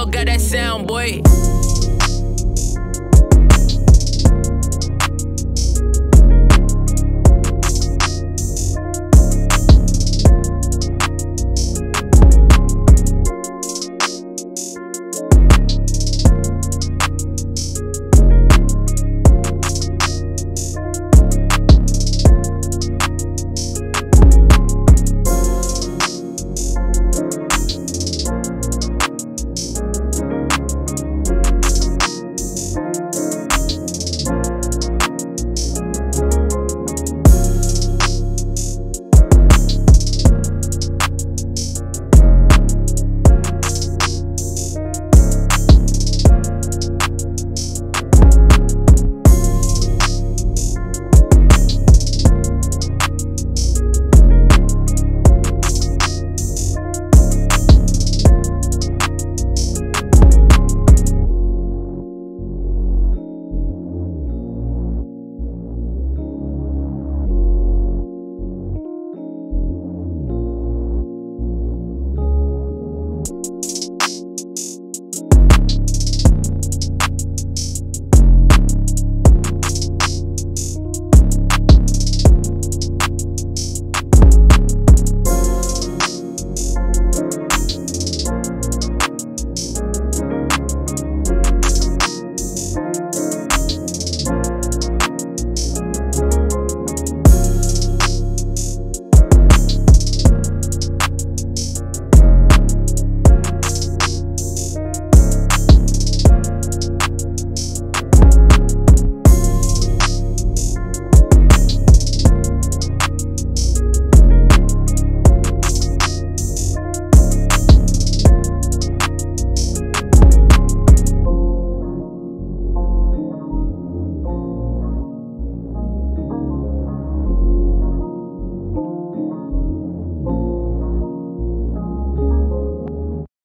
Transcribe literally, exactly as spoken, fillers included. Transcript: L got that sound, boy.